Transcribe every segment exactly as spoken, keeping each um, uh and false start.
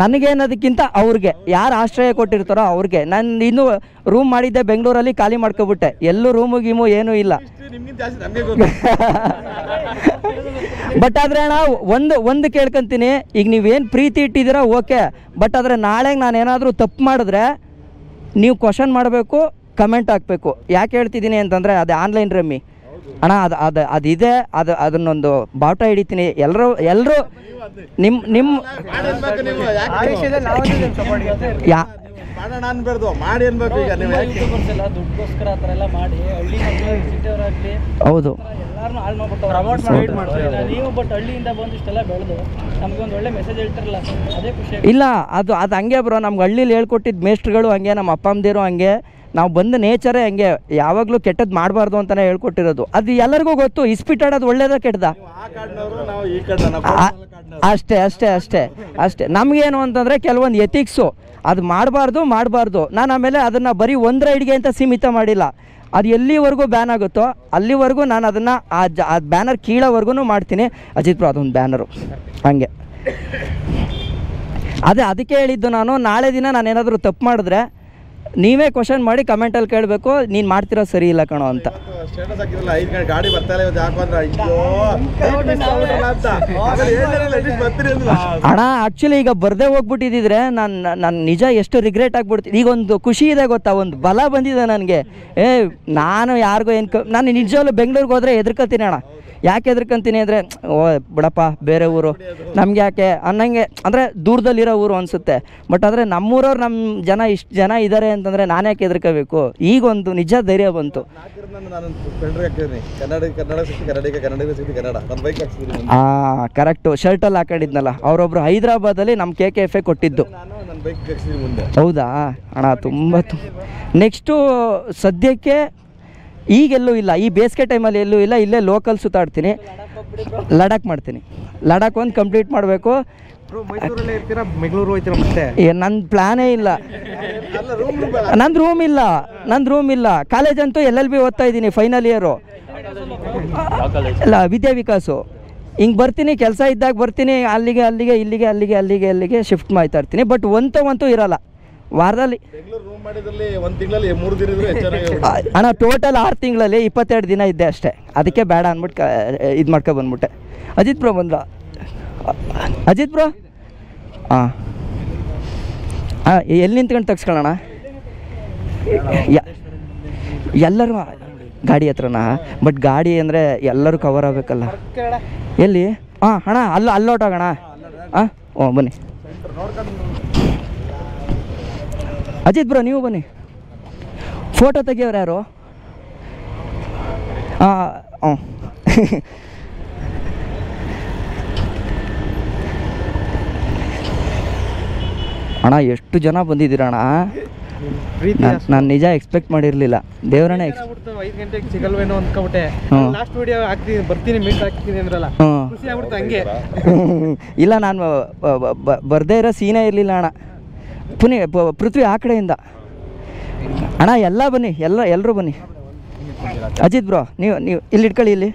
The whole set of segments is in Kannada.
ನನಗೆ ಅನ್ನೋದಕ್ಕಿಂತ ಅವ್ರಿಗೆ ಯಾರು ಆಶ್ರಯ ಕೊಟ್ಟಿರ್ತಾರೋ ಅವ್ರಿಗೆ ನಾನು ಇನ್ನು ರೂಮ್ ಮಾಡಿದ್ದೆ ಬೆಂಗಳೂರಲ್ಲಿ ಖಾಲಿ ಮಾಡ್ಕೊಬಿಟ್ಟೆ. ಎಲ್ಲೂ ರೂಮು ಗೀಮು ಏನೂ ಇಲ್ಲ. ಬಟ್ ಆದರೆ ನಾವು ಒಂದು ಒಂದು ಕೇಳ್ಕೊತೀನಿ, ಈಗ ನೀವೇನು ಪ್ರೀತಿ ಇಟ್ಟಿದ್ದೀರಾ ಓಕೆ, ಬಟ್ ಆದರೆ ನಾಳೆಗೆ ನಾನು ಏನಾದರೂ ತಪ್ಪು ಮಾಡಿದ್ರೆ ನೀವು ಕ್ವಶನ್ ಮಾಡಬೇಕು, ಕಮೆಂಟ್ ಹಾಕಬೇಕು. ಯಾಕೆ ಹೇಳ್ತಿದ್ದೀನಿ ಅಂತಂದರೆ ಅದು ಆನ್ಲೈನ್ ರಮ್ಮಿ ಅಣ್ಣ, ಅದು ಅದು ಅದಿದೆ, ಅದು ಅದನ್ನೊಂದು ಬಾವುಟ ಹಿಡಿತೀನಿ. ಎಲ್ಲರೂ ಎಲ್ಲರೂ ನಿಮ್ಮ ನಿಮ್ಮ ಯಾ ಹೌದು ಇಲ್ಲ, ಅದು ಅದು ಹಂಗೆ ಬ್ರೋ. ನಮ್ಗೆ ಹಳ್ಳಿಲಿ ಹೇಳ್ಕೊಟ್ಟಿದ್ದ ಮೇಸ್ಟ್ರುಗಳು ಹಂಗೆ, ನಮ್ಮ ಅಪ್ಪ ಅಮ್ಮದಿರು ಹಂಗೆ, ನಾವು ಬಂದ ನೇಚರೇ ಹಂಗೆ, ಯಾವಾಗಲೂ ಕೆಟ್ಟದ್ದು ಮಾಡಬಾರ್ದು ಅಂತಲೇ ಹೇಳ್ಕೊಟ್ಟಿರೋದು. ಅದು ಎಲ್ಲರಿಗೂ ಗೊತ್ತು. ಇಸ್ಪಿಟಾಡೋದು ಒಳ್ಳೇದ ಕೆಟ್ಟದ ಅಷ್ಟೇ ಅಷ್ಟೇ ಅಷ್ಟೇ ಅಷ್ಟೇ ನಮಗೇನು ಅಂತಂದರೆ ಕೆಲವೊಂದು ಎಥಿಕ್ಸು ಅದು ಮಾಡಬಾರ್ದು ಮಾಡಬಾರ್ದು ನಾನು ಆಮೇಲೆ ಅದನ್ನು ಬರೀ ಒಂದು ರೈಡ್ಗೆ ಅಂತ ಸೀಮಿತ ಮಾಡಿಲ್ಲ. ಅದು ಎಲ್ಲಿವರೆಗೂ ಬ್ಯಾನ್ ಆಗುತ್ತೋ ಅಲ್ಲಿವರೆಗೂ ನಾನು ಅದನ್ನು ಆ ಜ ಆ ಬ್ಯಾನರ್ ಕೀಳೋವರೆಗೂ ಮಾಡ್ತೀನಿ. ಅಜಿತ್ ಬ್ರೋ ಅದೊಂದು ಬ್ಯಾನರು ಹಂಗೆ. ಅದೇ ಅದಕ್ಕೆ ಹೇಳಿದ್ದು ನಾನು, ನಾಳೆ ದಿನ ನಾನು ಏನಾದರೂ ತಪ್ಪು ಮಾಡಿದ್ರೆ ನೀವೇ ಕ್ವಶನ್ ಮಾಡಿ ಕಮೆಂಟಲ್ಲಿ ಕೇಳಬೇಕು, ನೀನು ಮಾಡ್ತಿರೋ ಸರಿ ಇಲ್ಲ ಕಣೋ ಅಂತ. ಅಣ್ಣ ಆ್ಯಕ್ಚುಲಿ ಈಗ ಬರದೇ ಹೋಗ್ಬಿಟ್ಟಿದ್ದಿದ್ರೆ ನಾನು ನಾನು ನಿಜ ಎಷ್ಟು ರಿಗ್ರೆಟ್ ಆಗಿಬಿಡ್ತೀನಿ. ಈಗ ಒಂದು ಖುಷಿ ಇದೆ ಗೊತ್ತಾ, ಒಂದು ಬಲ ಬಂದಿದೆ ನನಗೆ. ಏ ನಾನು ಯಾರಿಗೂ ಏನು, ನಾನು ನಿಜವಲ್ಲೂ ಬೆಂಗಳೂರಿಗೆ ಹೋದರೆ ಹೆದರ್ಕೊತೀನಿ ಅಣ್ಣ. ಯಾಕೆ ಹೆದರ್ಕೊತೀನಿ ಅಂದರೆ, ಓ ಬಿಡಪ್ಪ ಬೇರೆ ಊರು ನಮ್ಗೆ ಯಾಕೆ ಅನ್ನಂಗೆ, ಅಂದರೆ ದೂರದಲ್ಲಿರೋ ಊರು ಅನಿಸುತ್ತೆ. ಬಟ್ ಆದರೆ ನಮ್ಮೂರವ್ರು ನಮ್ಮ ಜನ ಇಷ್ಟು ಜನ ಇದ್ದಾರೆ ಅಂತಂದರೆ ನಾನು ಯಾಕೆ ಹೆದರ್ಕೋಬೇಕು. ಈಗೊಂದು ನಿಜ ಧೈರ್ಯ ಬಂತು. ಹಾಂ ಕರೆಕ್ಟು, ಶರ್ಟಲ್ಲಿ ಹಾಕೊಂಡಿದ್ನಲ್ಲ ಅವರೊಬ್ಬರು ಹೈದರಾಬಾದಲ್ಲಿ ನಮ್ಮ ಕೆ ಕೆ ಎಫ್ ಎ ಕೊಟ್ಟಿದ್ದು. ಹೌದಾ ಅಣ್ಣ, ತುಂಬ ನೆಕ್ಸ್ಟು ಸದ್ಯಕ್ಕೆ ಈಗೆಲ್ಲೂ ಇಲ್ಲ, ಈ ಬೇಸಿಗೆ ಟೈಮಲ್ಲಿ ಎಲ್ಲೂ ಇಲ್ಲ, ಇಲ್ಲೇ ಲೋಕಲ್ ಸುತ್ತಾಡ್ತೀನಿ. ಲಡಾಕ್ ಮಾಡ್ತೀನಿ, ಲಡಾಕ್ ಒಂದು ಕಂಪ್ಲೀಟ್ ಮಾಡಬೇಕು. ನನ್ನ ಪ್ಲ್ಯಾನೇ ಇಲ್ಲ, ನಂದು ರೂಮ್ ಇಲ್ಲ, ನಂದು ರೂಮ್ ಇಲ್ಲ. ಕಾಲೇಜಂತೂ ಎಲ್ ಎಲ್ ಬಿ ಓದ್ತಾ ಇದ್ದೀನಿ, ಫೈನಲ್ ಇಯರು, ಇಲ್ಲ ವಿದ್ಯಾ ವಿಕಾಸು. ಹಿಂಗೆ ಬರ್ತೀನಿ, ಕೆಲಸ ಇದ್ದಾಗ ಬರ್ತೀನಿ, ಅಲ್ಲಿಗೆ ಅಲ್ಲಿಗೆ ಇಲ್ಲಿಗೆ ಅಲ್ಲಿಗೆ ಅಲ್ಲಿಗೆ ಅಲ್ಲಿಗೆ ಶಿಫ್ಟ್ ಮಾಡ್ತಾ ಇರ್ತೀನಿ. ಬಟ್ ಒಂತವಂತೂ ಇರೋಲ್ಲ ವಾರದಲ್ಲಿ. ಅಣ್ಣ ಟೋಟಲ್ ಆರು ತಿಂಗಳಲ್ಲಿ ಇಪ್ಪತ್ತೆರಡು ದಿನ ಇದ್ದೆ ಅಷ್ಟೇ, ಅದಕ್ಕೆ ಬೇಡ ಅಂದ್ಬಿಟ್ಟು ಇದು ಮಾಡ್ಕೊ ಬಂದ್ಬಿಟ್ಟೆ. ಅಜಿತ್ ಬ್ರೋ ಬಂದ್ರ ಅಜಿತ್ ಬ್ರೋ ಹಾಂ ಹಾಂ ಎಲ್ಲಿ ನಿಂತ್ಕೊಂಡು ತೆಗ್ಸ್ಕೊಳ್ಳೋಣ ಎಲ್ಲರೂ ಗಾಡಿ ಹತ್ರನಾ? ಬಟ್ ಗಾಡಿ ಅಂದರೆ ಎಲ್ಲರೂ ಕವರ್ ಆಗಬೇಕಲ್ಲ. ಎಲ್ಲಿ? ಹಾಂ ಅಣ್ಣ ಅಲ್ಲ ಅಲ್ಲೋಟೋಗೋಣ. ಹಾಂ ಓ ಬನ್ನಿ ಅಜಿತ್ ಬ್ರೋ, ನೀವು ಬನ್ನಿ. ಫೋಟೋ ತೆಗಿಯೋರು ಯಾರು? ಹಾಂ ಅಣ್ಣ ಎಷ್ಟು ಜನ ಬಂದಿದ್ದೀರಣ್ಣ, ನಾನು ನಿಜ ಎಕ್ಸ್ಪೆಕ್ಟ್ ಮಾಡಿರಲಿಲ್ಲ. ದೇವರಣ್ಣ ಐದು ಗಂಟೆಗೆ ಸಿಗಲ್ವೇನೋ ಅಂದ್ಕೊಬಿಟ್ಟೆ, ಲಾಸ್ಟ್ ವಿಡಿಯೋ ಹಾಕ್ತೀನಿ ಬರ್ತೀನಿ ಮೀಟ್ ಹಾಕ್ತೀನಿ ಅಂದ್ರಲ್ಲ, ಖುಷಿ ಆಗ್ಬಿಡ್ತು ಹಂಗೆ. ಇಲ್ಲ ನಾನು ಬರ್ದೇ ಇರೋ ಸೀನೇ ಇರಲಿಲ್ಲ ಅಣ್ಣ. ಪುನಿ ಪೃಥ್ವಿ ಆ ಕಡೆಯಿಂದ ಅಣ್ಣ ಎಲ್ಲ ಬನ್ನಿ, ಎಲ್ಲ ಎಲ್ಲರೂ ಬನ್ನಿ. ಅಜಿತ್ ಬ್ರೋ ನೀವು ನೀವು ಇಲ್ಲಿ ಇಟ್ಕೊಳ್ಳಿ, ಇಲ್ಲಿ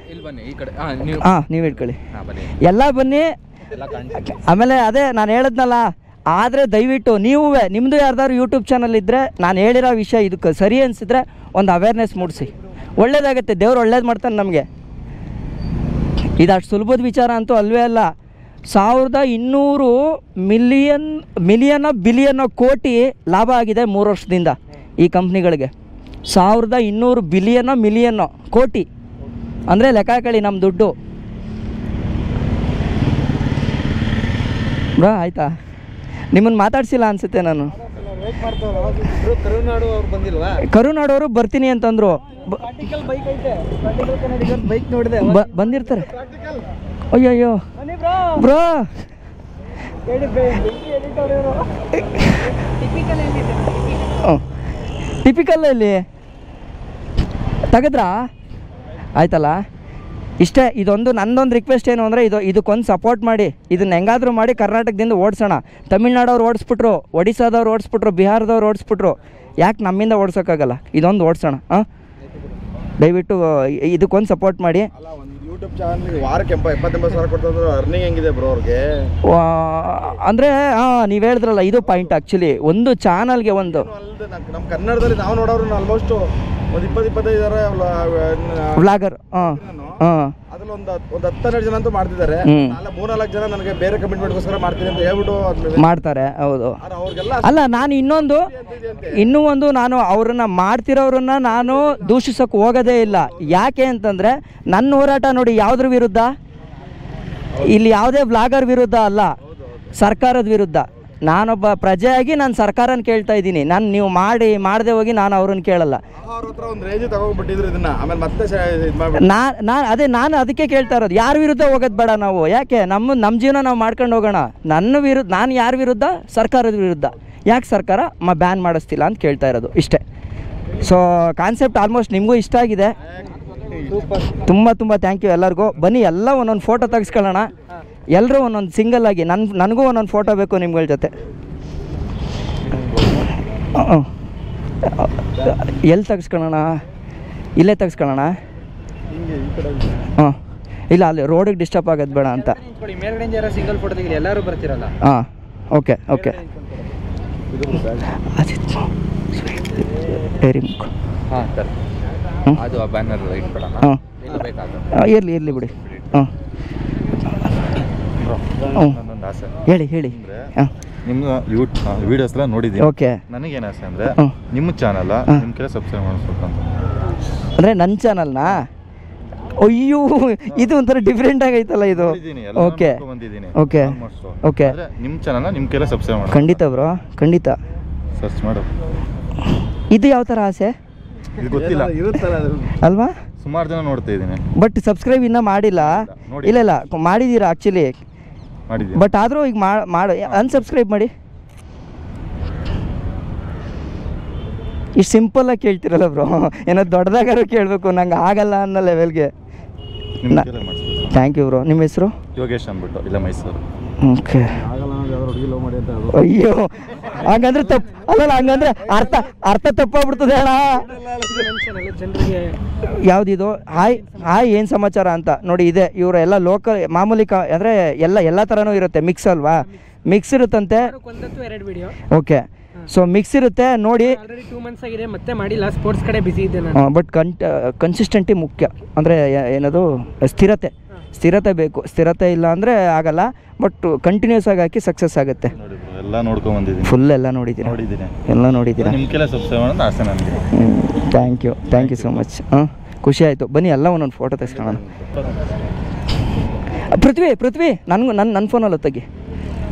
ಹಾಂ ನೀವು ಇಟ್ಕೊಳ್ಳಿ, ಎಲ್ಲ ಬನ್ನಿ. ಆಮೇಲೆ ಅದೇ ನಾನು ಹೇಳಿದ್ನಲ್ಲ, ಆದರೆ ದಯವಿಟ್ಟು ನೀವೂ ನಿಮ್ಮದು ಯಾರ್ದಾದ್ರು ಯೂಟ್ಯೂಬ್ ಚಾನಲ್ ಇದ್ದರೆ ನಾನು ಹೇಳಿರೋ ವಿಷಯ ಇದಕ್ಕೆ ಸರಿ ಅನಿಸಿದ್ರೆ ಒಂದು ಅವೇರ್ನೆಸ್ ಮೂಡಿಸಿ, ಒಳ್ಳೇದಾಗುತ್ತೆ. ದೇವ್ರು ಒಳ್ಳೇದು ಮಾಡ್ತಾನೆ ನಮಗೆ. ಇದು ಅಷ್ಟು ಸುಲಭದ ವಿಚಾರ ಅಂತೂ ಅಲ್ವೇ ಅಲ್ಲ. ಸಾವಿರದ ಇನ್ನೂರು ಮಿಲಿಯನ್ ಮಿಲಿಯನ್ ಬಿಲಿಯನ್ ಕೋಟಿ ಲಾಭ ಆಗಿದೆ ಮೂರು ವರ್ಷದಿಂದ ಈ ಕಂಪ್ನಿಗಳಿಗೆ. ಸಾವಿರದ ಇನ್ನೂರು ಬಿಲಿಯನ್ ಮಿಲಿಯನ್ ಕೋಟಿ ಅಂದರೆ ಲೆಕ್ಕ ಹಾಕೊಳ್ಳಿ ನಮ್ಮ ದುಡ್ಡು. ಬ್ರಾ ಆಯಿತಾ, ನಿಮ್ಮನ್ನು ಮಾತಾಡ್ಸಿಲ್ಲ ಅನಿಸುತ್ತೆ ನಾನು. ಕರುನಾಡವರು ಬರ್ತೀನಿ ಅಂತಂದರು, ಬಂದಿರ್ತಾರೆ. ಅಯ್ಯಯ್ಯೋ ಬ್ರೋ, ಟಿಪಿಕಲ್ ಇಲ್ಲಿ ತೆಗೆದ್ರಾ? ಆಯ್ತಲ್ಲ, ಇಷ್ಟೇ. ಇದೊಂದು ನನ್ನೊಂದು ರಿಕ್ವೆಸ್ಟ್ ಏನು ಅಂದರೆ, ಇದು ಇದಕ್ಕೊಂದು ಸಪೋರ್ಟ್ ಮಾಡಿ, ಇದನ್ನ ಹೆಂಗಾದರೂ ಮಾಡಿ ಕರ್ನಾಟಕದಿಂದ ಓಡಿಸೋಣ. ತಮಿಳ್ನಾಡವ್ರು ಓಡಿಸ್ಬಿಟ್ರು, ಒಡಿಸ್ಸಾದವ್ರು ಓಡಿಸ್ಬಿಟ್ರು, ಬಿಹಾರದವ್ರು ಓಡಿಸ್ಬಿಟ್ರು, ಯಾಕೆ ನಮ್ಮಿಂದ ಓಡಿಸೋಕ್ಕಾಗಲ್ಲ? ಇದೊಂದು ಓಡಿಸೋಣ. ಹಾಂ ದಯವಿಟ್ಟು ಇದಕ್ಕೊಂದು ಸಪೋರ್ಟ್ ಮಾಡಿ. ಯೂಟ್ಯೂಬ್ ಚಾನೆಲ್ ಗೆ ವಾರಕ್ಕೆ ಎಪ್ಪತ್ತೊಂಬತ್ತು ಸಾವಿರ ಕೊಡ್ತಿದ್ರು ಅರ್ನಿಂಗ್ ಹೆಂಗಿದೆ ಬ್ರೋ ಅವರಿಗೆ ಅಂದ್ರೆ ನೀವು ಹೇಳಿದ್ರಲ್ಲ ಇದು ಪಾಯಿಂಟ್ ಆಕ್ಚುಲಿ ಒಂದು ಚಾನೆಲ್ ಗೆ ಒಂದು ನಮ್ಮ ಕನ್ನಡದಲ್ಲಿ ನಾವು ನೋಡೋರು ಆಲ್ಮೋಸ್ಟ್ ಒಂದು ಇಪ್ಪತ್ತು ಇಪ್ಪತ್ತೈದು ಜನ ವ್ಲಾಗರ್ ಆ ಆ ಅದರಲ್ಲಿ ಒಂದು ಒಂದು ಹತ್ತು ಹನ್ನೆರಡು ಜನ ಅಂತೂ ಮಾಡ್ತಿದ್ದಾರೆ ಅಲ್ಲ ಮೂರು ನಾಲ್ಕು ಜನ ನನಗೆ ಬೇರೆ ಕಮಿಟ್ಮೆಂಟ್ ಗೋಸ್ಕರ ಮಾಡ್ತೀನಿ ಅಂತ ಹೇಳ್ಬಿಟ್ಟು ಮಾಡ್ತಾರೆ ಹೌದು ಅಲ್ಲ ನಾನು ಇನ್ನೊಂದು ಇನ್ನೂ ಒಂದು ನಾನು ಅವರನ್ನ ಮಾಡ್ತಿರೋರನ್ನ ನಾನು ದೂಷಿಸಕ್ಕೆ ಹೋಗೋದೇ ಇಲ್ಲ ಯಾಕೆ ಅಂತಂದ್ರೆ ನನ್ನ ಹೋರಾಟ ನೋಡಿ ಯಾವುದ್ರ ವಿರುದ್ಧ ಇಲ್ಲಿ ಯಾವುದೇ ವ್ಲಾಗರ್ ವಿರುದ್ಧ ಅಲ್ಲ ಸರ್ಕಾರದ ವಿರುದ್ಧ ನಾನೊಬ್ಬ ಪ್ರಜೆಯಾಗಿ ನಾನು ಸರ್ಕಾರನ ಕೇಳ್ತಾ ಇದ್ದೀನಿ ನಾನು ನೀವು ಮಾಡಿ ಮಾಡದೆ ಹೋಗಿ ನಾನು ಅವ್ರನ್ನ ಕೇಳಲ್ಲ ನಾನು ಅದೇ ನಾನು ಅದಕ್ಕೆ ಕೇಳ್ತಾ ಇರೋದು ಯಾರ ವಿರುದ್ಧ ಹೋಗೋದು ಬೇಡ ನಾವು ಯಾಕೆ ನಮ್ಮ ನಮ್ಮ ಜೀವನ ನಾವು ಮಾಡ್ಕೊಂಡು ಹೋಗೋಣ ನನ್ನ ವಿರುದ್ಧ ನಾನು ಯಾರ ವಿರುದ್ಧ ಸರ್ಕಾರದ ವಿರುದ್ಧ ಯಾಕೆ ಸರ್ಕಾರ ಮ ಬ್ಯಾನ್ ಮಾಡಿಸ್ತಿಲ್ಲ ಅಂತ ಕೇಳ್ತಾ ಇರೋದು ಇಷ್ಟೇ ಸೊ ಕಾನ್ಸೆಪ್ಟ್ ಆಲ್ಮೋಸ್ಟ್ ನಿಮಗೂ ಇಷ್ಟ ಆಗಿದೆ ತುಂಬ ತುಂಬ ಥ್ಯಾಂಕ್ ಯು ಎಲ್ಲರಿಗೂ ಬನ್ನಿ ಎಲ್ಲ ಒಂದೊಂದು ಫೋಟೋ ತೆಗೆಸ್ಕೊಳ್ಳೋಣ ಎಲ್ಲರೂ ಒಂದೊಂದು ಸಿಂಗಲ್ ಆಗಿ ನನ್ನ ನನಗೂ ಒಂದೊಂದು ಫೋಟೋ ಬೇಕು ನಿಮ್ಗಳ ಜೊತೆ ಎಲ್ಲಿ ತೆಗೆಸ್ಕೊಳ್ಳೋಣ ಇಲ್ಲೇ ತೆಗೆಸ್ಕೊಳ್ಳೋಣ ಹಾಂ ಇಲ್ಲ ಅಲ್ಲಿ ರೋಡಿಗೆ ಡಿಸ್ಟರ್ಬ್ ಆಗೋದು ಬೇಡ ಅಂತ ಸಿಂಗಲ್ ಫೋಟೋ ತೆಗೆದು ಎಲ್ಲರೂ ಬರ್ತಿರಲ್ಲ ಹಾಂ ಓಕೆ ಓಕೆ ಹಾಂ ಸರ್ ಅದು ಆ ಬ್ಯಾನರ್ ಇಟ್ಕೊಳ್ಳೋಣ ಹಾಂ ಇರಲಿ ಇರಲಿ ಬಿಡಿ ಹಾಂ ಹೇಳಿ ಹೇಳಿ ನಿಮ್ಮ ವಿಡಿಯೋಸ್ ಎಲ್ಲ ನೋಡಿದ್ದೀನಿ ಓಕೆ ನನಗೆ ಏನು ಆಸೆ ಅಂದರೆ ನಿಮ್ಮ ಚಾನಲ್ ನಿಮ್ಮ ಕಡೆ ಸಬ್ಸ್ಕ್ರೈಬ್ ಮಾಡಿಸ್ಬೇಕು ಅಂತ ಅಂದರೆ ನನ್ನ ಚಾನಲ್ನ ಅಯ್ಯೋ ಇದು ಒಂಥರ ಡಿಫ್ರೆಂಟ್ ಆಗೈತಲ್ಲ ಇದು ಓಕೆ ಓಕೆ ಓಕೆ ನಿಮ್ಮ ಚಾನಲ್ನ ನಿಮ್ಮ ಕಡೆ ಸಬ್ಸ್ಕ್ರೈಬ್ ಮಾಡಿ ಖಂಡಿತ ಬ್ರೋ ಖಂಡಿತ ಸರ್ಚ್ ಮಾಡು ಇದು ಯಾವ ಥರ ಆಸೆ ಗೊತ್ತಿಲ್ಲ ಅಲ್ವಾ ಸುಮಾರು ಜನ ನೋಡ್ತಾ ಇದ್ದೀನಿ ಬಟ್ ಸಬ್ಸ್ಕ್ರೈಬ್ ಇನ್ನೂ ಮಾಡಿಲ್ಲ ಇಲ್ಲ ಇಲ್ಲ ಮಾಡಿದ್ದೀರಾ ಆ್ಯಕ್ಚುಲಿ ಬಟ್ ಆದರೂ ಈಗ ಮಾಡಿ ಅನ್ಸಬ್ಸ್ಕ್ರೈಬ್ ಮಾಡಿ ಇಷ್ಟು ಸಿಂಪಲ್ಲಾಗಿ ಕೇಳ್ತಿರಲ್ಲ ಬ್ರೋ ಏನೋ ದೊಡ್ಡದಾಗಾರು ಕೇಳಬೇಕು ನಂಗೆ ಆಗಲ್ಲ ಅನ್ನೋ ಲೆವೆಲ್ಗೆ ಥ್ಯಾಂಕ್ ಯು ಬ್ರೋ ನಿಮ್ಮ ಹೆಸರು ಯೋಗೇಶ್ ಅಂದ್ಬಿಟ್ಟು ಇಲ್ಲ ಮೈಸೂರು ಓಕೆ ಅಯ್ಯೋ ಹಂಗಂದ್ರೆ ತಪ್ಪು ಅಲ್ಲಲ್ಲ ಹಂಗಂದ್ರೆ ಅರ್ಥ ಅರ್ಥ ತಪ್ಪಾಗ್ಬಿಡ್ತದೆ ಅಣ್ಣ ಯಾವುದಿದು ಹಾಯ್ ಹಾಯ್ ಏನು ಸಮಾಚಾರ ಅಂತ ನೋಡಿ ಇದೆ ಇವರೆಲ್ಲ ಲೋಕಲ್ ಮಾಮೂಲಿ ಕ ಅಂದರೆ ಎಲ್ಲ ಎಲ್ಲ ಥರನೂ ಇರುತ್ತೆ ಮಿಕ್ಸ್ ಅಲ್ವಾ ಮಿಕ್ಸ್ ಇರುತ್ತಂತೆ ಓಕೆ ಸೊ ಮಿಕ್ಸ್ ಇರುತ್ತೆ ನೋಡಿ ಬಟ್ ಕನ್ ಕನ್ಸಿಸ್ಟೆಂಟಿ ಮುಖ್ಯ ಅಂದರೆ ಏನದು ಸ್ಥಿರತೆ ಸ್ಥಿರತೆ ಬೇಕು ಸ್ಥಿರತೆ ಇಲ್ಲ ಅಂದರೆ ಆಗಲ್ಲ ಬಟ್ ಕಂಟಿನ್ಯೂಸ್ ಆಗಿ ಹಾಕಿ ಸಕ್ಸಸ್ ಆಗುತ್ತೆ ಎಲ್ಲ ನೋಡ್ಕೊಂಡು ಬಂದಿದ್ದೀನಿ ಫುಲ್ ಎಲ್ಲ ನೋಡಿದ್ದೀನಿ ನೋಡಿದ್ದೀನಿ ಎಲ್ಲ ನೋಡಿದ್ದೀನಿ ನಿಮ್ಮ ಕೆಲಸ ಸಬ್ಸ್ಕ್ರೈಬ್ ಮಾಡೋದು ಆಸೆ ನನಗೆ thank you thank you so much ಹಾಂ ಖುಷಿ ಆಯಿತು ಬನ್ನಿ ಎಲ್ಲ ಒಂದೊಂದು ಫೋಟೋ ತೆಗೆಸ್ಕೊಳ್ಳೋಣ ಪೃಥ್ವಿ ಪೃಥ್ವಿ ನನಗೂ ನನ್ನ ನನ್ನ ಫೋನಲ್ಲೂ ತೆಗಿ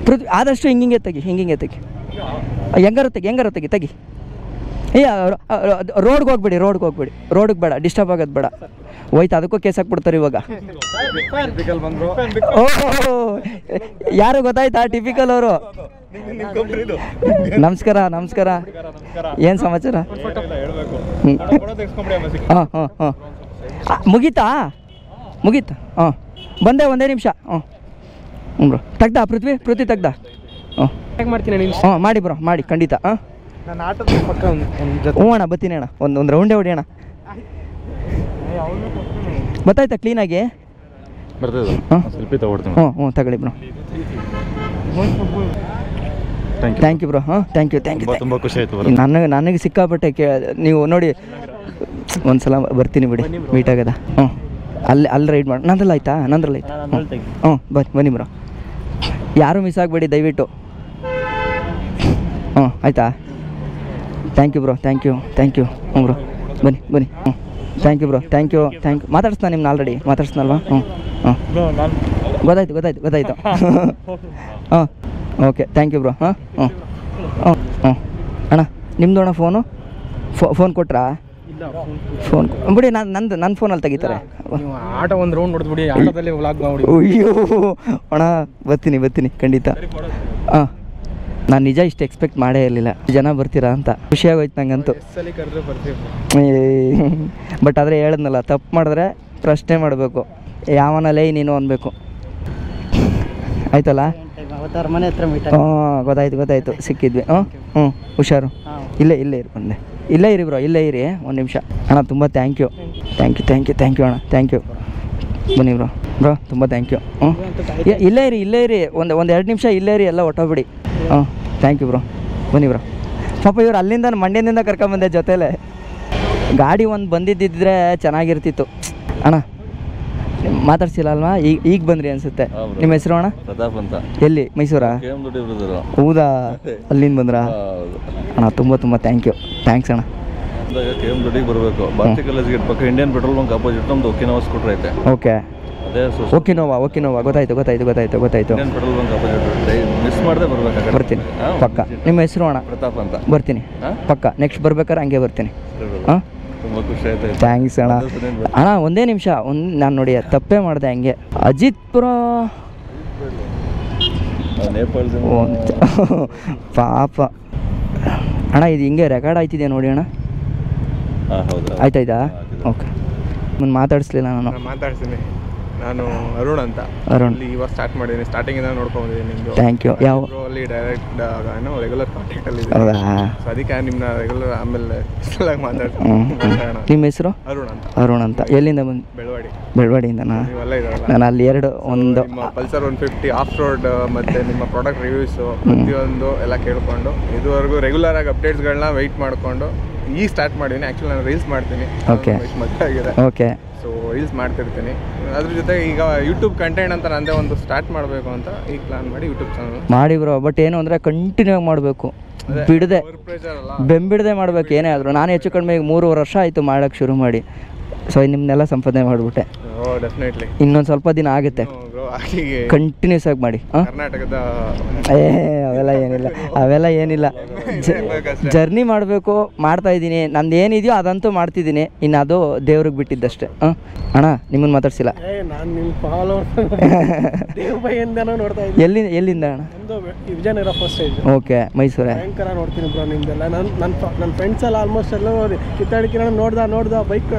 ಪೃಥ್ವಿ ಆದಷ್ಟು ಹಿಂಗಿಂಗೆ ತೆಗಿ ಹಿಂಗಿಂಗೆ ತೆಗಿ ಹೆಂಗಾರ ತೆಗಿ ಹೆಂಗಾರ ತೆಗಿ ತೆಗಿ ಏ ರೋಡ್ಗೆ ಹೋಗ್ಬೇಡಿ ರೋಡ್ಗೆ ಹೋಗ್ಬೇಡಿ ರೋಡಿಗೆ ಬೇಡ ಡಿಸ್ಟರ್ಬ್ ಆಗೋದು ಬೇಡ ಹೋಯ್ತು ಅದಕ್ಕೂ ಕೇಸ್ ಹಾಕ್ಬಿಡ್ತಾರೆ ಇವಾಗ ಓಹೋ ಯಾರು ಗೊತ್ತಾಯ್ತಾ ಟಿಪಿಕಲ್ ಅವರು ನಮಸ್ಕಾರ ನಮಸ್ಕಾರ ಏನು ಸಮಾಚಾರ ಹಾಂ ಹಾಂ ಹಾಂ ಮುಗೀತಾ ಮುಗೀತಾ ಹಾಂ ಬಂದೆ ಒಂದೇ ನಿಮಿಷ ಹ್ಞೂ ಹ್ಞೂ ಬ್ರೋ ತೆಗ್ದಾ ಪೃಥ್ವಿ ಪೃಥ್ವಿ ತೆಗ್ದಾ ಹ್ಞೂ ಮಾಡ್ತೀನಿ ಹಾಂ ಮಾಡಿ ಬ್ರೋ ಮಾಡಿ ಖಂಡಿತ ಹಾಂ ಹ್ಞೂ ಅಣ್ಣ ಬತ್ತೀನಿ ಅಣ್ಣ ಒಂದು ಒಂದು ರೌಂಡೇ ಹೊಡಿ ಅಣ್ಣ ಗೊತ್ತಾಯ್ತಾ ಕ್ಲೀನಾಗಿ ಹ್ಞೂ ಹ್ಞೂ ತಗೊಳ್ಳಿ ಬ್ರೋ ಥ್ಯಾಂಕ್ ಯು ಬ್ರೋ ಹಾಂ ಥ್ಯಾಂಕ್ ಯು ಥ್ಯಾಂಕ್ ಯು ತುಂಬ ಖುಷಿ ಆಯಿತು ನನಗೆ ನನಗೆ ಸಿಕ್ಕಾಪಟ್ಟೆ ಕೇ ನೀವು ನೋಡಿ ಒಂದು ಸಲ ಬರ್ತೀನಿ ಬಿಡಿ ಮೀಟ್ ಆಗದ ಹ್ಞೂ ಅಲ್ಲಿ ಅಲ್ಲಿ ರೈಡ್ ಮಾಡಿ ನಂದ್ರಲ್ಲಿ ಆಯ್ತಾ ನಂದ್ರಲ್ಲಿ ಆಯ್ತಾ ಹ್ಞೂ ಬನ್ನಿ ಬನ್ನಿ ಬ್ರೋ ಯಾರೂ ಮಿಸ್ ಆಗಬೇಡಿ ದಯವಿಟ್ಟು ಹ್ಞೂ ಆಯಿತಾ thank you bro thank you thank you ಹ್ಞೂ ಬ್ರೋ ಬನ್ನಿ ಬನ್ನಿ ಹ್ಞೂ thank you bro thank you thank you ಮಾತಾಡ್ಸ್ತಾನೆ ನಿಮ್ನ ಆಲ್ರೆಡಿ ಮಾತಾಡ್ಸ್ನಲ್ವಾ ಹ್ಞೂ ಹ್ಞೂ ಗೊತ್ತಾಯ್ತು ಗೊತ್ತಾಯ್ತು ಗೊತ್ತಾಯ್ತು ಹಾಂ ಓಕೆ ಥ್ಯಾಂಕ್ ಯು ಬ್ರೋ ಹಾಂ ಹ್ಞೂ ಹ್ಞೂ ಹ್ಞೂ ಅಣ್ಣ ನಿಮ್ಮದು ಅಣ್ಣ ಫೋನು ಫೋ ಫೋನ್ ಕೊಟ್ರಾ ಫೋನ್ ಬಿಡಿ ನಾನು ನಂದು ನನ್ನ ಫೋನಲ್ಲಿ ತೆಗಿತಾರೆ ಆಟೋ ಒಂದು ರೌಂಡ್ ಹೊಡೆದ್ಬಿಡಿ ಆಟೋದಲ್ಲಿ ವ್ಲಾಗ್ ಮಾಡಿ ಅಯ್ಯೋ ಅಣ್ಣ ಬರ್ತೀನಿ ಬರ್ತೀನಿ ಖಂಡಿತ ಹಾಂ ನಾನು ನಿಜ ಇಷ್ಟು ಎಕ್ಸ್ಪೆಕ್ಟ್ ಮಾಡೇ ಇರಲಿಲ್ಲ ಜನ ಬರ್ತೀರಾ ಅಂತ ಖುಷಿಯಾಗೋಯ್ತು ನಂಗಂತೂ ಬಟ್ ಆದರೆ ಹೇಳಿದ್ನಲ್ಲ ತಪ್ಪು ಮಾಡಿದ್ರೆ ಪ್ರಶ್ನೆ ಮಾಡಬೇಕು ಯಾವನಲ್ಲೇ ನೀನು ಅನ್ಬೇಕು ಆಯ್ತಲ್ಲ ಹ್ಞೂ ಗೊತ್ತಾಯ್ತು ಗೊತ್ತಾಯ್ತು ಸಿಕ್ಕಿದ್ವಿ ಹ್ಞೂ ಹ್ಞೂ ಹುಷಾರು ಇಲ್ಲೇ ಇಲ್ಲೇ ಇರು ಬಂದೆ ಇಲ್ಲೇ ಇರಿ ಬ್ರೋ ಇಲ್ಲೇ ಇರಿ ಒಂದು ನಿಮಿಷ ಅಣ್ಣ ತುಂಬ thank you thank you thank you thank you ಅಣ್ಣ ಥ್ಯಾಂಕ್ ಯು ಬನ್ನಿ ಬ್ರೋ ಬ್ರೋ ತುಂಬ ಥ್ಯಾಂಕ್ ಯು. ಹ್ಞೂ ಇಲ್ಲೇ ಇರಿ ಇಲ್ಲೇ ಇರಿ ಒಂದು ಒಂದು ಎರಡು ನಿಮಿಷ ಇಲ್ಲೇ ಇರಿ ಎಲ್ಲ ಹೊಟ್ಟೋಗ್ಬಿಡಿ. ಹ್ಞೂ ಥ್ಯಾಂಕ್ ಯು ಬ್ರೋ ಬನ್ನಿ ಬ್ರೋ. ಪಾಪ ಇವ್ರು ಅಲ್ಲಿಂದ ಮಂಡ್ಯದಿಂದ ಕರ್ಕೊಂಬಂದೆ ಜೊತೆಲೇ. ಗಾಡಿ ಒಂದು ಬಂದಿದ್ದಿದ್ರೆ ಚೆನ್ನಾಗಿರ್ತಿತ್ತು ಅಣ್ಣ. ಮಾತಾಡ್ಸಿಲ್ಲ ಅಲ್ವಾ? ಈಗ ಈಗ ಬಂದ್ರಿ ಅನ್ಸುತ್ತೆ. ನಿಮ್ಮ ಹೆಸರು ಅಣ್ಣ? ಪ್ರತಾಪ್ ಅಂತ. ಎಲ್ಲಿ? ಮೈಸೂರಾ? ಹೌದಾ, ಅಲ್ಲಿಂದ ಬಂದ್ರಾ ಅಣ್ಣ? ತುಂಬ ತುಂಬ ಥ್ಯಾಂಕ್ ಯು, ಥ್ಯಾಂಕ್ಸ್ ಅಣ್ಣ. ಕೆ ಎಮ್ ದೊಡ್ಡಿಗೆ ಬರಬೇಕು, ಭಾರತಿ ಕಾಲೇಜ್ ಗೇಟ್ ಪಕ್ಕ ಇಂಡಿಯನ್ ಪೆಟ್ರೋಲ್ ಬಂಕ್ ಆಪೋಸಿಟ್ ನಮ್ದು ಒಕಿನೋವಾ ಸ್ಕೂಟ್ರ್ ಐತೆ. ಓಕೆ, ಅದೇ ಒಕಿನೋವಾ. ಒಕಿನೋವಾ ಗೊತ್ತಾಯ್ತು ಗೊತ್ತಾಯ್ತು ಗೊತ್ತಾಯ್ತು ಗೊತ್ತಾಯ್ತು Indian petrol bunk opposite. Miss ಮಾಡದೆ ಬರಬೇಕು. ಬರ್ತೀನಿ ಪಕ್ಕ. ನಿಮ್ಮ ಹೆಸರು ಅಣ್ಣ? ಪ್ರತಾಪ್ ಅಂತ. ಬರ್ತೀನಿ ಪಕ್ಕ, ನೆಕ್ಸ್ಟ್ ಬರ್ಬೇಕಾದ್ರೆ ಹಂಗೆ ಬರ್ತೀನಿ. ಹಾಂ, ತುಂಬ ಖುಷಿ ಆಯ್ತು. ಥ್ಯಾಂಕ್ಸ್ ಅಣ್ಣ. ಅಣ್ಣ ಒಂದೇ ನಿಮಿಷ, ಒಂದು ನಾನು ನೋಡಿ ತಪ್ಪೇ ಮಾಡಿದೆ ಹಂಗೆ. ಅಜಿತ್ಪುರ ಪಾಪ ಅಣ್ಣ, ಇದು ಹಿಂಗೆ ರೆಕಾರ್ಡ್ ಆಯ್ತಿದೆ ನೋಡಿ ಅಣ್ಣ. ಆಯ್ತಾಯ್ತಾ? ಓಕೆ, ನಾನು ಮಾತಾಡಿಸ್ಲಿಲ್ಲ. ನಾನು ಮಾತಾಡ್ತೀನಿ. ನಾನು ಅರುಣ್ ಅಂತ. ಅರುಣ್ ಇವಾಗ ಸ್ಟಾರ್ಟ್ ಮಾಡಿದ್ದೀನಿ, ಸ್ಟಾರ್ಟಿಂಗಿಂದ ನೋಡ್ಕೊಂಡಿದ್ದೀನಿ ನಿಮ್ಮದು. Thank you. ಯಾವ ಅಲ್ಲಿ ಡೈರೆಕ್ಟ್ ನಾನು ರೆಗ್ಯುಲರ್ ಕಾಂಟ್ಯಾಕ್ಟಲ್ಲಿ ಇದ್ದೀನಿ. ಸೊ ಅದಕ್ಕೆ ನಿಮ್ಮನ್ನ ರೆಗ್ಯುಲರ್ ಆಮೇಲೆ ಇಷ್ಟಲಾಗಿ ಮಾತಾಡ್ತೀನಿ. ನಿಮ್ಮ ಹೆಸರು? ಅರುಣ್ ಅಂತ. ಅರುಣ್ ಅಂತ. ಎಲ್ಲಿಂದ ಬಂದು? ಬೆಳವಾಡಿ. ಬೆಳವಾಡಿಯಿಂದ? ನಾನು ಅಲ್ಲಿ ಎರಡು ಒಂದು Pulsar one fifty off road ಮತ್ತು ನಿಮ್ಮ ಪ್ರಾಡಕ್ಟ್ ರಿವ್ಯೂಸು ಪ್ರತಿಯೊಂದು ಎಲ್ಲ ಕೇಳಿಕೊಂಡು ಇದುವರೆಗೂ ರೆಗ್ಯುಲರ್ ಆಗಿ ಅಪ್ಡೇಟ್ಸ್ಗಳನ್ನ ವೆಯ್ಟ್ ಮಾಡಿಕೊಂಡು ಈಗ ಸ್ಟಾರ್ಟ್ ಮಾಡಿದ್ದೀನಿ. ಆ್ಯಕ್ಚುಲಿ ನಾನು ರೀಲ್ಸ್ ಮಾಡ್ತೀನಿ. ಓಕೆ, ಮದುವೆ ಆಗಿದೆ. ಓಕೆ, ಸೊ ರೀಲ್ಸ್ ಮಾಡ್ತಿರ್ತೀನಿ. ಅದ್ರ ಜೊತೆಗೆ ಈಗ ಯೂಟ್ಯೂಬ್ ಕಂಟೆಂಟ್ ಅಂತ ನನ್ನದೇ ಒಂದು ಸ್ಟಾರ್ಟ್ ಮಾಡಬೇಕು ಅಂತ ಈಗ ಪ್ಲಾನ್ ಮಾಡಿ ಯೂಟ್ಯೂಬ್ ಚಾನಲ್ ಮಾಡಿ ಬ್ರೋ. ಬಟ್ ಏನು ಅಂದರೆ ಕಂಟಿನ್ಯೂ ಆಗಿ ಮಾಡಬೇಕು, ಬಿಡದೆ ಬೆಂಬಿಡದೆ ಮಾಡಬೇಕು ಏನೇ ಆದರೂ. ನಾನು ಹೆಚ್ಚು ಕಡಿಮೆ ಈಗ ಮೂರುವರೆ ವರ್ಷ ಆಯಿತು ಮಾಡೋಕ್ಕೆ ಶುರು ಮಾಡಿ. ಸೊ ನಿಮ್ಮನ್ನೆಲ್ಲ ಸಂಪಾದನೆ ಮಾಡಿಬಿಟ್ಟೆ. ಡೆಫಿನೆಟ್ಲಿ ಇನ್ನೊಂದು ಸ್ವಲ್ಪ ದಿನ ಆಗುತ್ತೆ. ಕಂಟಿನ್ಯೂಸ್ ಆಗಿ ಮಾಡಿ. ಕರ್ನಾಟಕದ ಏ ಅವೆಲ್ಲ ಏನಿಲ್ಲ, ಅವೆಲ್ಲ ಏನಿಲ್ಲ. ಜರ್ನಿ ಮಾಡಬೇಕು, ಮಾಡ್ತಾ ಇದ್ದೀನಿ. ನಂದು ಏನಿದೆಯೋ ಅದಂತೂ ಮಾಡ್ತಿದ್ದೀನಿ, ಇನ್ನು ಅದು ದೇವ್ರಿಗೆ ಬಿಟ್ಟಿದ್ದಷ್ಟೇ. ಹಾಂ ಅಣ್ಣ, ನಿಮ್ಮನ್ನು ಮಾತಾಡ್ಸಿಲ್ಲ. ಎಲ್ಲಿ ಎಲ್ಲಿಂದ ಅಣ್ಣ? Vijayanagar first stage. ಓಕೆ, ಮೈಸೂರೇ. ನೋಡ್ತೀನಿ ಬ್ರೋ ನಿಮ್ದೆಲ್ಲ. ನನ್ನ ನನ್ನ ಫ್ರೆಂಡ್ಸ್ ಎಲ್ಲ ಆಲ್ಮೋಸ್ಟ್ ಎಲ್ಲ ಕಿತ್ತಾಡಿಕೆ ನೋಡ್ದ ನೋಡ್ದ ಬೈಕ್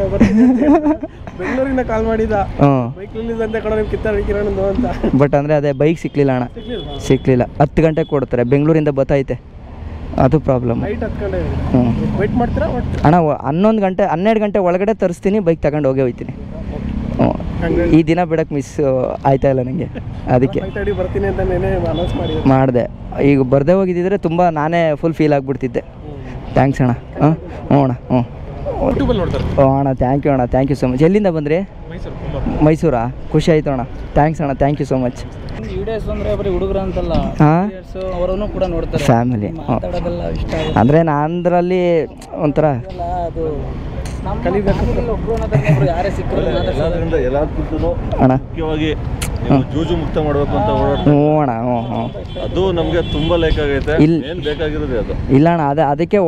ಬೆಂಗಳೂರಿಂದ ಕಾಲ್ ಮಾಡಿದ ಬೈಕ್ ಅಂತ ಕಡೆ ನಿಮ್ಗೆ ಕಿತ್ತಾಡಿಕೆ ಅಂತ. ಬಟ್ ಅಂದರೆ ಅದೇ ಬೈಕ್ ಸಿಕ್ಲಿಲ್ಲ ಅಣ್ಣ, ಸಿಕ್ಲಿಲ್ಲ. ಹತ್ತು ಗಂಟೆಗೆ ಕೊಡ್ತಾರೆ, ಬೆಂಗಳೂರಿಂದ ಬತ್ತೈತೆ, ಅದು ಪ್ರಾಬ್ಲಮ್. ಅಣ್ಣ ಹನ್ನೊಂದು ಗಂಟೆ ಹನ್ನೆರಡು ಗಂಟೆ ಒಳಗಡೆ ತರಿಸ್ತೀನಿ, ಬೈಕ್ ತಗೊಂಡು ಹೋಗೇ ಹೋಗ್ತೀನಿ. ಈ ದಿನ ಬಿಡಕ್ಕೆ ಮಿಸ್ ಆಯ್ತಾ ಇಲ್ಲ ನನಗೆ, ಅದಕ್ಕೆ ಮಾಡಿದೆ. ಈಗ ಬರದೇ ಹೋಗಿದ್ದಿದ್ರೆ ತುಂಬ ನಾನೇ ಫುಲ್ ಫೀಲ್ ಆಗಿಬಿಡ್ತಿದ್ದೆ. ಥ್ಯಾಂಕ್ಸ್ ಅಣ್ಣ. ಹಾಂ ಹ್ಞೂ ಅಣ್ಣ. ಹ್ಞೂ ಓ ಅಣ್ಣ, ಥ್ಯಾಂಕ್ ಯು ಅಣ್ಣ, ಥ್ಯಾಂಕ್ ಯು ಸೊ ಮಚ್. ಎಲ್ಲಿಂದ ಬಂದ್ರಿ? ಮೈಸೂರಾ? ಖುಷಿ ಆಯಿತು ಅಣ್ಣ, ಥ್ಯಾಂಕ್ಸ್ ಅಣ್ಣ, thank you so much. Family ಅಂದರೆ ನಾನಂದ್ರಲ್ಲಿ ಒಂಥರ ಅಣ್ಣ ಜೂಜು ಮುಕ್ತ ಮಾಡಬೇಕು ಅಂತ ಓಡಾಡೋಣ. ಹ್ಞೂ ಹ್ಞೂ ಅದು ನಮಗೆ ತುಂಬ ಬೇಕಾಗೈತೆ. ಇಲ್ಲ ಏನು ಬೇಕಾಗಿರೋದು ಅದು ಇಲ್ಲ ಅಣ್ಣ, ಅದೇ ಅದಕ್ಕೆ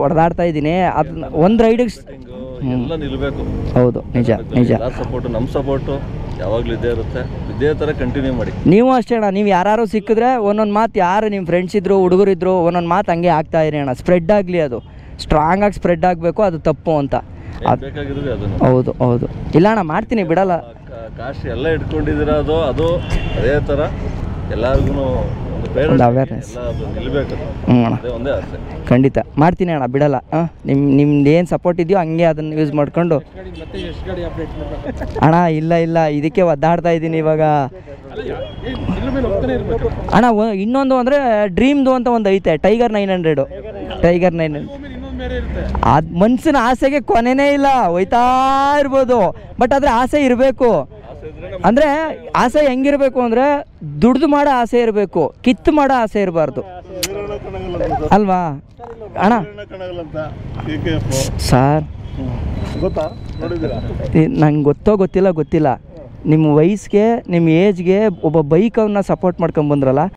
ಹೊಡೆದಾಡ್ತಾ ಇದ್ದೀನಿ. ಅದನ್ನ ಒಂದು ರೈಡಿಗೆ ಎಲ್ಲ ನಿಲ್ಲಬೇಕು. ಹೌದು, ನಿಜ ನಿಜ. ಸಪೋರ್ಟು, ನಮ್ಮ ಸಪೋರ್ಟು ಯಾವಾಗಲೂ ಇದೇ ಇರುತ್ತೆ. ಇದೇ ಥರ ಕಂಟಿನ್ಯೂ ಮಾಡಿ. ನೀವು ಅಷ್ಟೇ ಅಣ್ಣ, ನೀವು ಯಾರು ಸಿಕ್ಕಿದ್ರೆ ಒಂದೊಂದು ಮಾತು, ಯಾರು ನಿಮ್ಮ ಫ್ರೆಂಡ್ಸ್ ಇದ್ರು ಹುಡುಗರಿದ್ರು ಒಂದೊಂದು ಮಾತು ಹಂಗೆ ಆಗ್ತಾ ಇರಿ ಅಣ್ಣ. ಸ್ಪ್ರೆಡ್ ಆಗಲಿ, ಅದು ಸ್ಟ್ರಾಂಗ್ ಆಗಿ ಸ್ಪ್ರೆಡ್ ಆಗಬೇಕು, ಅದು ತಪ್ಪು ಅಂತ. ಹೌದು ಹೌದು. ಇಲ್ಲ ಅಣ್ಣ, ಮಾಡ್ತೀನಿ, ಬಿಡಲ್ಲ. ಕಾಸ್ಟ್ ಎಲ್ಲ ಇಟ್ಕೊಂಡಿದ್ದೀರಾ, ಅದು ಅದು ಅದೇ ಥರ ಎಲ್ಲರಿಗೂ ಒಂದು ಅವೇರ್ನೆಸ್ ನಿಲ್ಲಬೇಕು. ಹ್ಞೂ ಅಣ್ಣ, ಖಂಡಿತ ಮಾಡ್ತೀನಿ ಅಣ್ಣ, ಬಿಡಲ್ಲ. ಹಾಂ, ನಿಮ್ಮ ನಿಮ್ದು ಏನು ಸಪೋರ್ಟ್ ಇದೆಯೋ ಹಂಗೆ ಅದನ್ನು ಯೂಸ್ ಮಾಡಿಕೊಂಡು. ಅಣ್ಣ ಇಲ್ಲ ಇಲ್ಲ, ಇದಕ್ಕೆ ಒದ್ದಾಡ್ತಾ ಇದ್ದೀನಿ ಇವಾಗ. ಅಣ್ಣ ಇನ್ನೊಂದು ಅಂದರೆ ಡ್ರೀಮ್ದು ಅಂತ ಒಂದು ಐತೆ, tiger nine hundred tiger nine hundred ಅದು ಮನ್ಸಿನ ಆಸೆಗೆ ಕೊನೆನೇ ಇಲ್ಲ, ಹೋಯ್ತಾ ಇರ್ಬೋದು. ಬಟ್ ಆದರೆ ಆಸೆ ಇರಬೇಕು. ಅಂದರೆ ಆಸೆ ಹೆಂಗಿರಬೇಕು ಅಂದರೆ ದುಡ್ದು ಮಾಡೋ ಆಸೆ ಇರಬೇಕು, ಕಿತ್ತು ಮಾಡೋ ಆಸೆ ಇರಬಾರ್ದು ಅಲ್ವಾ ಅಣ್ಣ? ಸರ್ ನಂಗೆ ಗೊತ್ತೋ ಗೊತ್ತಿಲ್ಲ ಗೊತ್ತಿಲ್ಲ, ನಿಮ್ಮ ವಯಸ್ಸಿಗೆ ನಿಮ್ಮ ಏಜ್ಗೆ ಒಬ್ಬ ಬೈಕನ್ನ ಸಪೋರ್ಟ್ ಮಾಡ್ಕೊಂಬಂದ್ರಲ್ಲ.